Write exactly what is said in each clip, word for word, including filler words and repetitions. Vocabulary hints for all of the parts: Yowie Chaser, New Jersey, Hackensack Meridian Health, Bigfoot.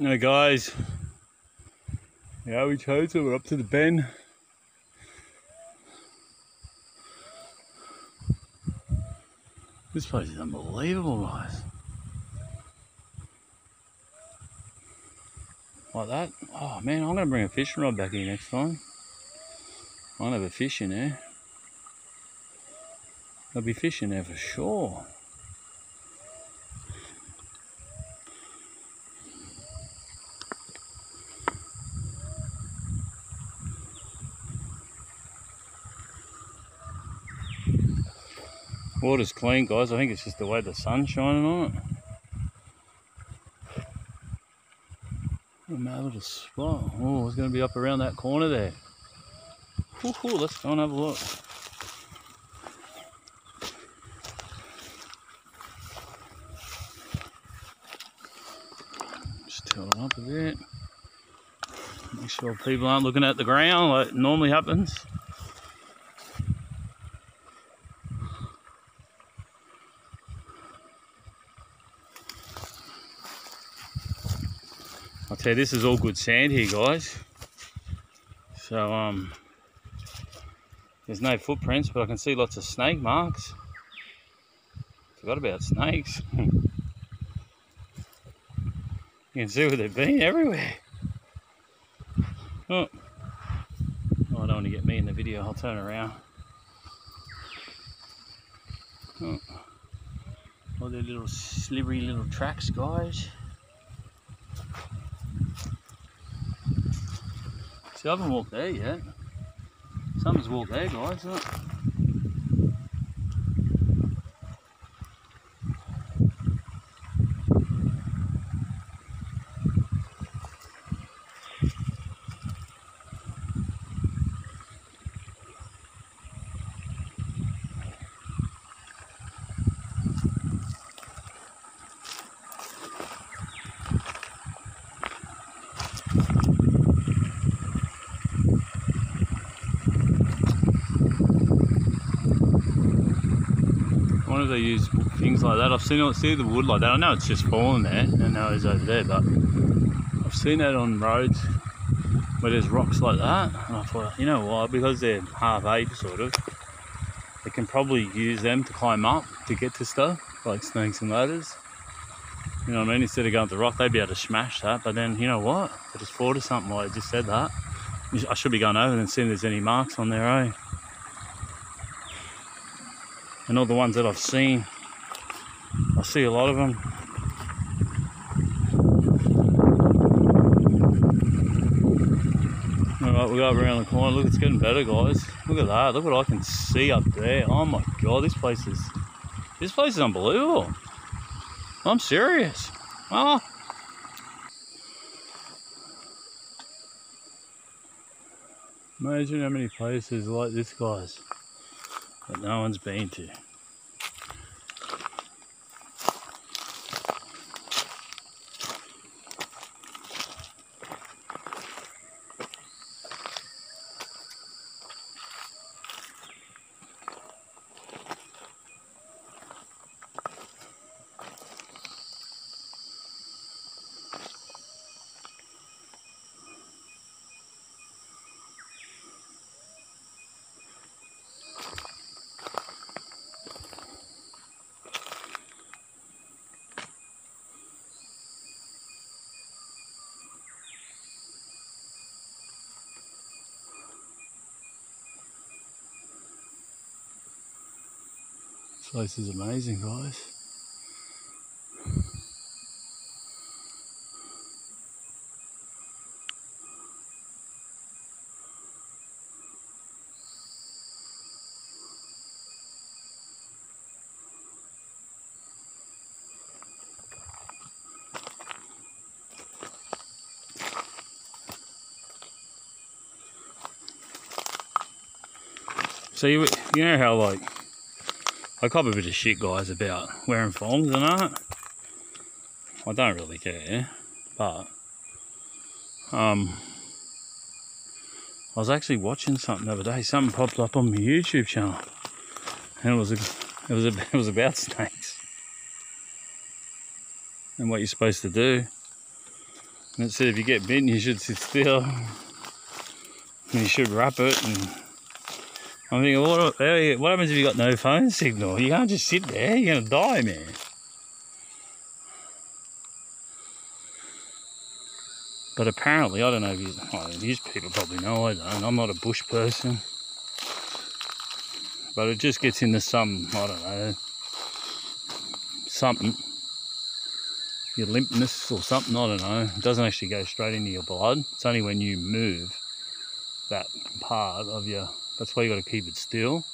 Now guys, yeah, we chose it, we're up to the bend. This place is unbelievable, guys. Like that. Oh man, I'm gonna bring a fishing rod back here next time. I'll have a fish in there. There'll be fish in there for sure. Water's clean, guys. I think it's just the way the sun's shining on it. What a mad little spot. Oh, it's going to be up around that corner there. Ooh, ooh, let's go and have a look. Just tilt it up a bit. Make sure people aren't looking at the ground like it normally happens. I'll tell you, this is all good sand here, guys. So, um... there's no footprints, but I can see lots of snake marks. Forgot about snakes. You can see where they've been, everywhere. Oh. Oh, I don't want to get me in the video. I'll turn around. Oh. All their little slippery little tracks, guys. See, I haven't walked there yet. Something's walked there, guys. Look. They use things like that. I've seen see the wood like that. I know it's just fallen there, and now it's over there, but I've seen that on roads where there's rocks like that, and I thought, you know why? Because they're half ape sort of, they can probably use them to climb up to get to stuff like snakes and ladders, you know what I mean? Instead of going to the rock, they'd be able to smash that, but then you know what, I just thought of something like I just said that. I should be going over and seeing if there's any marks on their own. And all the ones that I've seen, I see a lot of them. Alright, we'll go up around the corner. Look, it's getting better, guys. Look at that. Look what I can see up there. Oh my god, this place is this place is unbelievable. I'm serious. Oh. Imagine how many places like this, guys, that no one's been to. This place is amazing, guys. So you, you know how like I cop a bit of shit, guys, about wearing thongs and that. I don't really care, but um, I was actually watching something the other day. Something popped up on my YouTube channel, and it was a, it was a, it was about snakes and what you're supposed to do And it said if you get bitten, you should sit still. And you should wrap it. And I'm thinking, what, what happens if you got no phone signal? You can't just sit there. You're going to die, man. But apparently, I don't know if you, oh, these people probably know, I don't. I'm not a bush person. But it just gets into some, I don't know, something. Your limpness or something, I don't know. It doesn't actually go straight into your blood. It's only when you move that part of your, that's why you got to keep it still.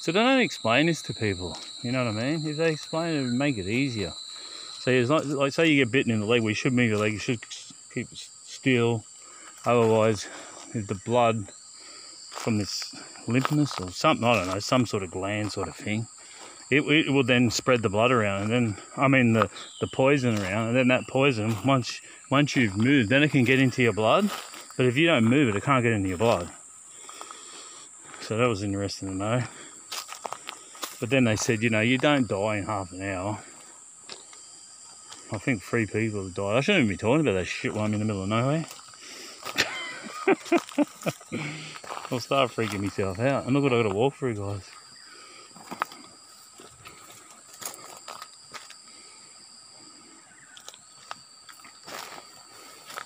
So don't explain this to people, you know what I mean? If they explain it, it would make it easier. So it's like, like, say you get bitten in the leg, well, you should move your leg, you should keep it still. Otherwise, if the blood from this limpness or something, I don't know, some sort of gland sort of thing, it, it will then spread the blood around, and then, I mean the, the poison around, and then that poison, once, once you've moved, then it can get into your blood. But if you don't move it, it can't get into your blood. So that was interesting to know. But then they said, you know, you don't die in half an hour. I think three people have died. I shouldn't even be talking about that shit while I'm in the middle of nowhere. I'll start freaking myself out. And look what I've got to walk through, guys.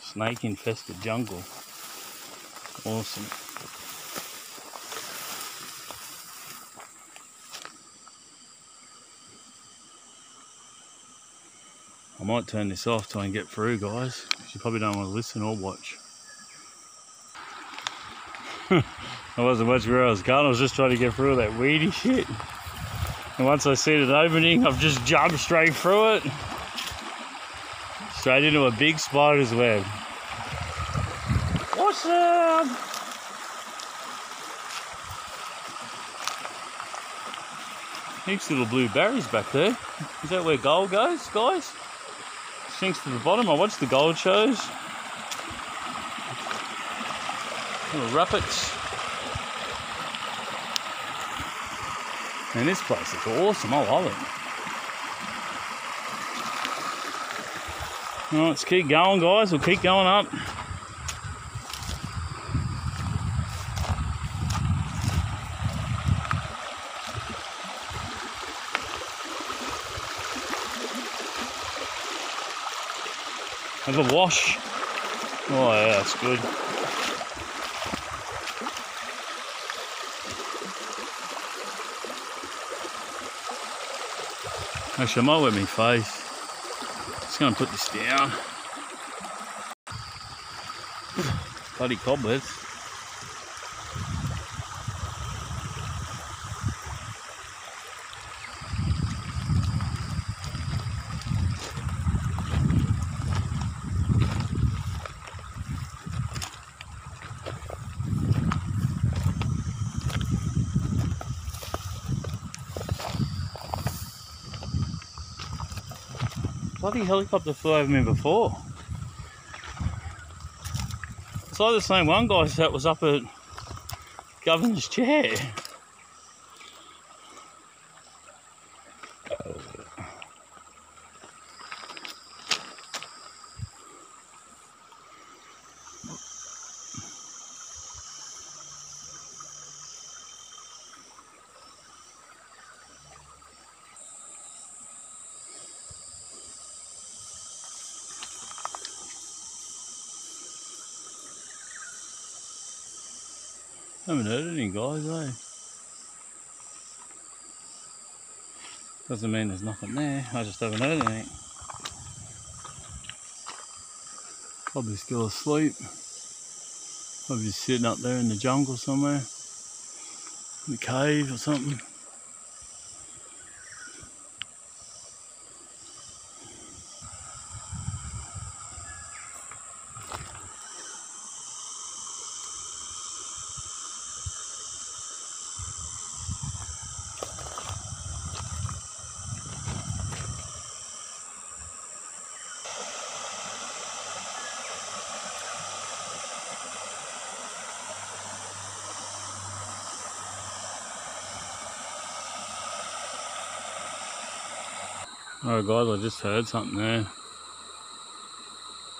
Snake infested jungle. Awesome. I might turn this off till I can get through, guys. You probably don't want to listen or watch. I wasn't watching where I was going, I was just trying to get through that weedy shit. And once I seen it opening, I've just jumped straight through it. Straight into a big spider's web. Awesome! Heaps of little blue berries back there. Is that where gold goes, guys? Sinks to the bottom. I watched the gold shows. Little rapids. Man, this place is awesome. I love it. Well, let's keep going, guys. We'll keep going up. Have a wash. Oh yeah, that's good. Actually, I might wet my face. Just gonna put this down. Bloody cobwebs. Bloody helicopter flew over me before. It's like the same one, guys, that was up at Governor's Chair. I haven't heard any guys, eh? Doesn't mean there's nothing there, I just haven't heard anything. Probably still asleep. Probably sitting up there in the jungle somewhere. In the cave or something. Oh guys, I just heard something there.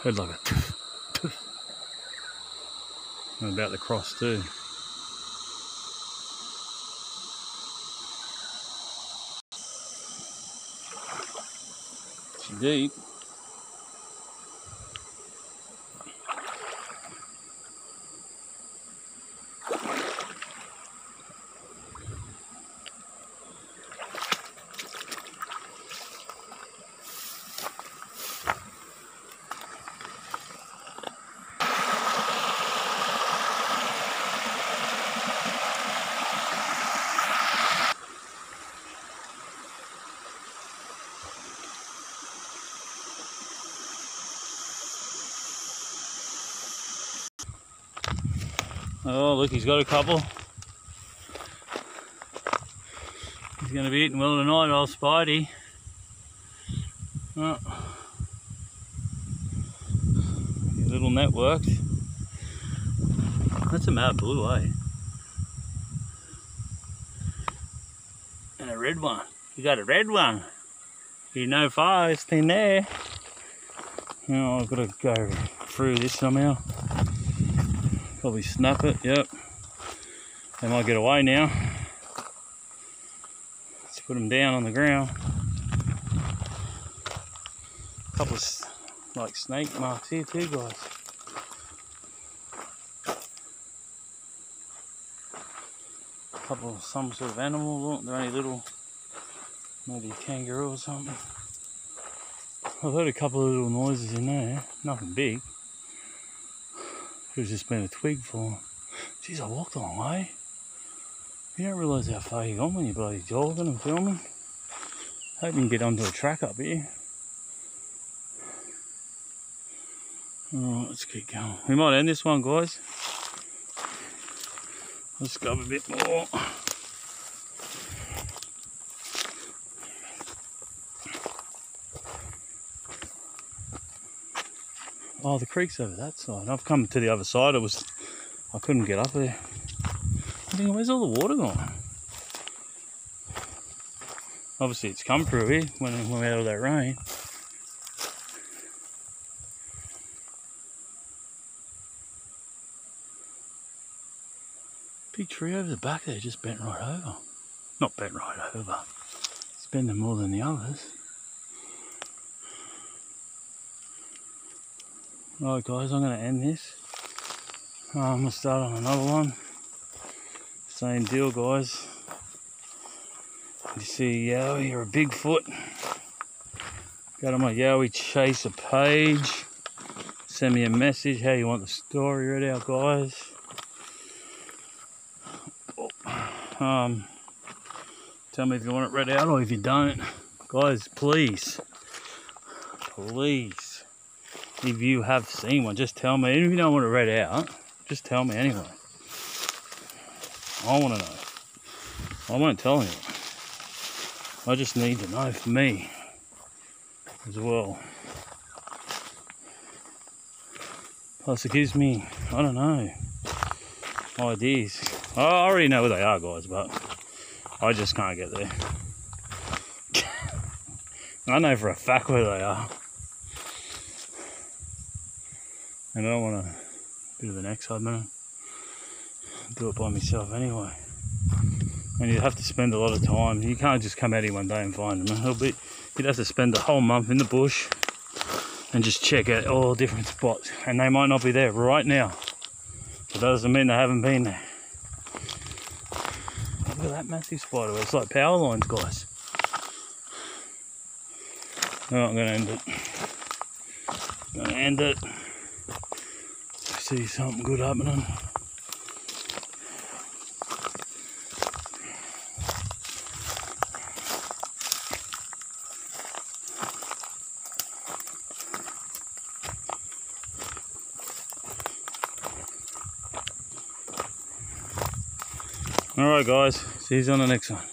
Heard like a tuff, tuff. And about the cross too. It's deep. Oh, look, he's got a couple. He's going to be eating well tonight, old Spidey. Oh. Your little net worked. That's a mad blue, eh? And a red one. You got a red one. You know fast in there. Now I've got to go through this somehow. Probably snap it, yep. They might get away now. Let's put them down on the ground. A couple of like snake marks here too, guys. A couple of some sort of animal, look, they're only little, maybe a kangaroo or something. I've heard a couple of little noises in there, nothing big. Could have just been a twig for. Jeez, I walked a long way. You don't realise how far you've gone when you're bloody jogging and filming. Hope you can get onto a track up here. Alright, let's keep going. We might end this one, guys. Let's grab a bit more. Oh, the creek's over that side. I've come to the other side. It was, I couldn't get up there. I'm thinking, where's all the water gone? Obviously, it's come through here when, when we had all that rain. Big tree over the back there just bent right over. Not bent right over. It's bending more than the others. Alright guys, I'm going to end this. Um, I'm going to start on another one. Same deal, guys. You see Yowie or a Bigfoot, go to my Yowie Chaser page. Send me a message how you want the story read out, guys. Um, tell me if you want it read out or if you don't. Guys, please. Please. If you have seen one, just tell me. Even if you don't want it read out, just tell me anyway. I want to know. I won't tell anyone. I just need to know for me as well. Plus it gives me, I don't know, ideas. I already know where they are, guys, but I just can't get there. I know for a fact where they are. And I don't want to do the next hard minute. Do it by myself anyway. And you have to spend a lot of time. You can't just come out here one day and find them. It'll be, you'd have to spend a whole month in the bush and just check out all different spots. And they might not be there right now. But that doesn't mean they haven't been there. Look at that massive spider. It's like power lines, guys. Alright, I'm going to end it. I'm going to end it. See something good happening. Alright guys, see you on the next one.